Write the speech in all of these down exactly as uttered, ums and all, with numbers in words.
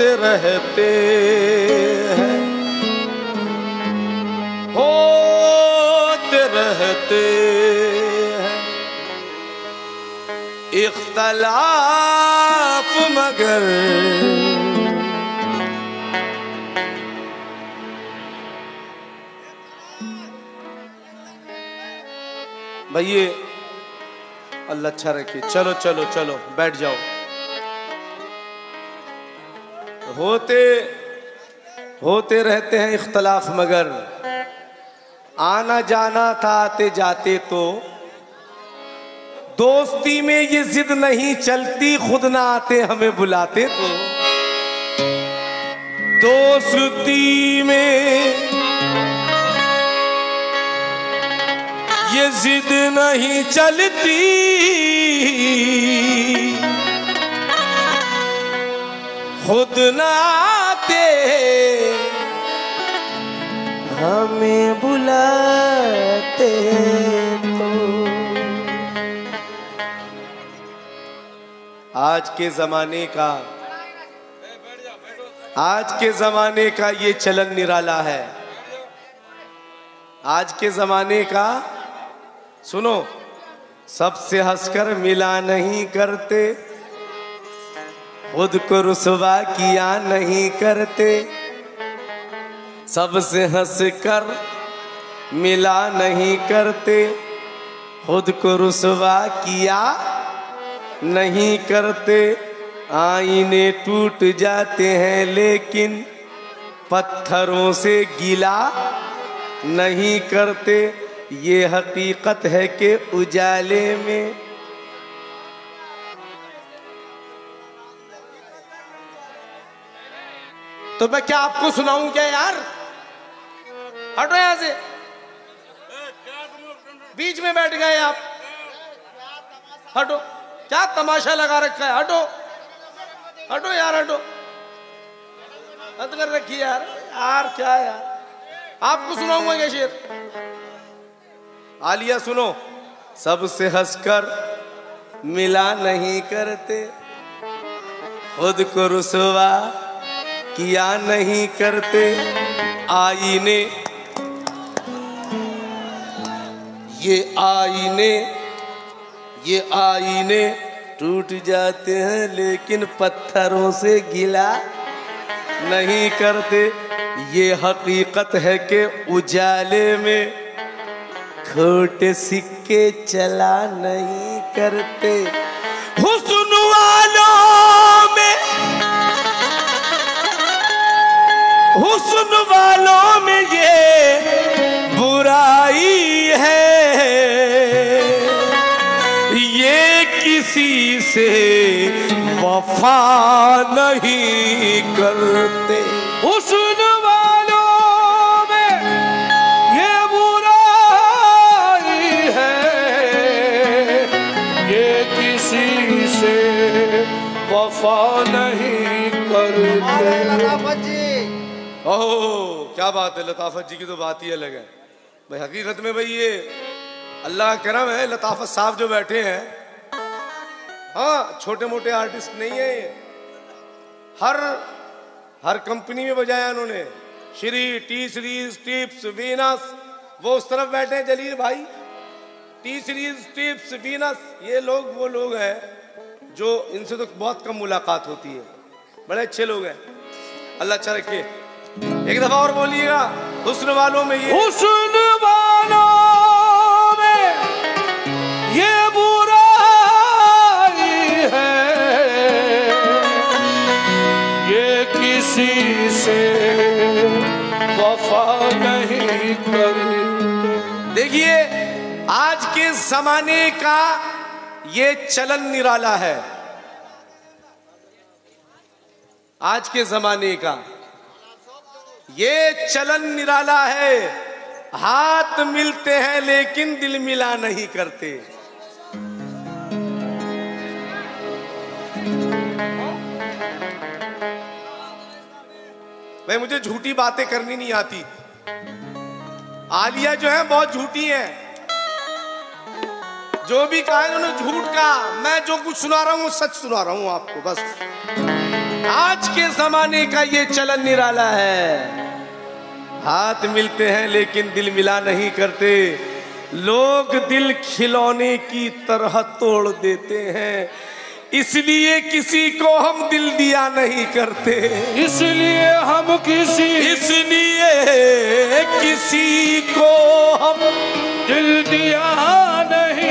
रोते रहते हैं, होते रहते हैं इख्तलाफ मगर भैया अल्लाह अच्छा रखे। चलो चलो चलो बैठ जाओ। होते होते रहते हैं इख्तलाफ मगर आना जाना था आते जाते, तो दोस्ती में ये जिद नहीं चलती, खुद ना आते हमें बुलाते तो। दोस्ती में ये जिद नहीं चलती, खुद ना आते हमें बुलाते तो। आज के जमाने का आज के जमाने का ये चलन निराला है। आज के जमाने का सुनो, सबसे हंसकर मिला नहीं करते, खुद को रुसवा किया नहीं करते, सबसे हंसकर मिला नहीं करते, खुद को रुसवा किया नहीं करते। आईने टूट जाते हैं लेकिन पत्थरों से गीला नहीं करते। ये हकीकत है कि उजाले में तो मैं क्या आपको सुनाऊं क्या यार? हटो यहां से, बीच में बैठ गए आप। हटो, क्या तमाशा लगा रखा है? हटो हटो यार, हटो, हद कर रखी यार। यार क्या यार, आपको सुनाऊंगा क्या शेर? आलिया सुनो, सबसे हंसकर मिला नहीं करते, खुद को रुसवा किया नहीं करते। आईने ये आईने ये आईने टूट जाते हैं लेकिन पत्थरों से गीला नहीं करते। ये हकीकत है कि उजाले में छोटे सिक्के चला नहीं करते। हुस्न वालों में हुस्न वालों में ये बुराई है, ये किसी से वफा नहीं करते। हुस्न नहीं करते। लताफत जी, ओह क्या बात है, लताफत जी की तो बात ही अलग है भाई। हकीकत में भाई ये अल्लाह का करम है, लताफत साहब जो बैठे हैं, हाँ छोटे मोटे आर्टिस्ट नहीं है ये। हर हर कंपनी में बजाया उन्होंने, Shri T series Tips Venus, वो उस तरफ बैठे हैं जलील भाई। टी सीरीज टिप्स वीनस, ये लोग वो लोग हैं जो इनसे तो बहुत कम मुलाकात होती है, बड़े अच्छे लोग हैं, अल्लाह अच्छा रखे। एक दफा और बोलिएगा, हुस्न वालों में ये हुस्न वालों में ये बुराई है, ये किसी से वफा नहीं करते। देखिए आज के जमाने का ये चलन निराला है। आज के जमाने का ये चलन निराला है। हाथ मिलते हैं लेकिन दिल मिला नहीं करते। भाई मुझे झूठी बातें करनी नहीं आती। आलिया जो है बहुत झूठी है। जो भी कहा उन्होंने झूठ कहा, मैं जो कुछ सुना रहा हूँ वो सच सुना रहा हूँ आपको। बस आज के जमाने का ये चलन निराला है, हाथ मिलते हैं लेकिन दिल मिला नहीं करते। लोग दिल खिलौने की तरह तोड़ देते हैं, इसलिए किसी को हम दिल दिया नहीं करते। इसलिए हम किसी इसलिए किसी को हम दिल दिया नहीं।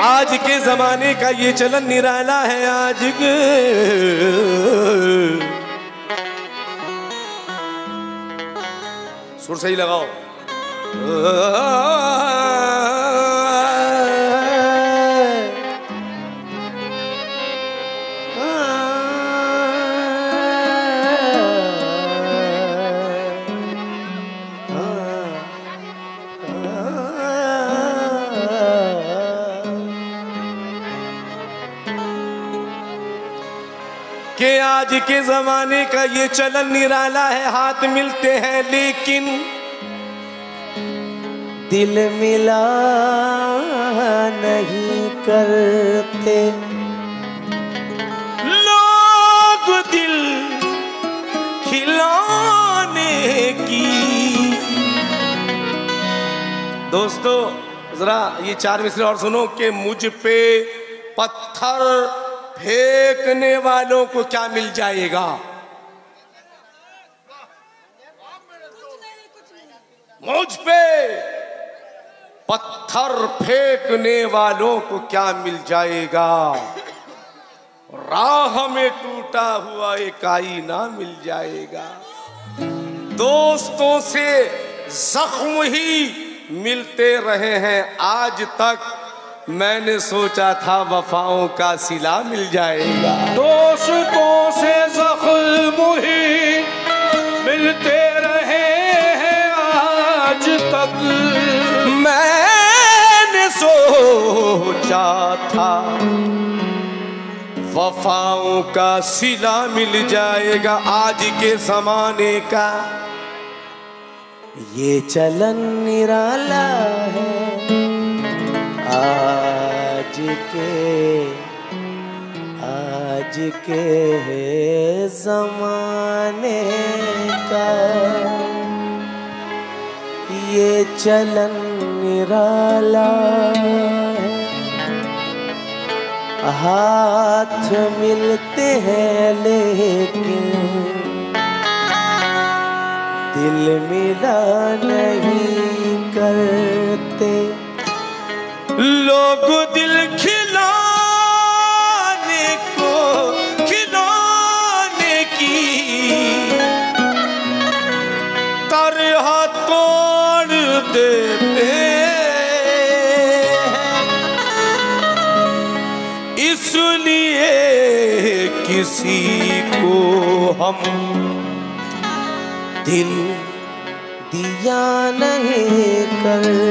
आज के जमाने का ये चलन निराला है। आज के सुर सही लगाओ। के आज के जमाने का ये चलन निराला है, हाथ मिलते हैं लेकिन दिल मिला नहीं करते। लोग दिल खिलाने की। दोस्तों जरा ये चार मिसरे और सुनो कि मुझ पे पत्थर फेंकने वालों को क्या मिल जाएगा। मुझ पे पत्थर फेंकने वालों को क्या मिल जाएगा, राह में टूटा हुआ एकाई ना मिल जाएगा। दोस्तों से जख्म ही मिलते रहे हैं, आज तक मैंने सोचा था वफाओं का सिला मिल जाएगा। दोस्तों से जख्म ही मिलते रहे हैं, आज तक मैंने सोचा था वफाओं का सिला मिल जाएगा। आज के जमाने का ये चलन निराला है। आज के आज के ज़माने का ये चलन निराला है। हाथ मिलते हैं लेकिन दिल मिला नहीं करते। लोग दिल खिलाने को खिलाने की तरह तोड़ देते हैं, इसलिए किसी को हम दिल दिया नहीं कर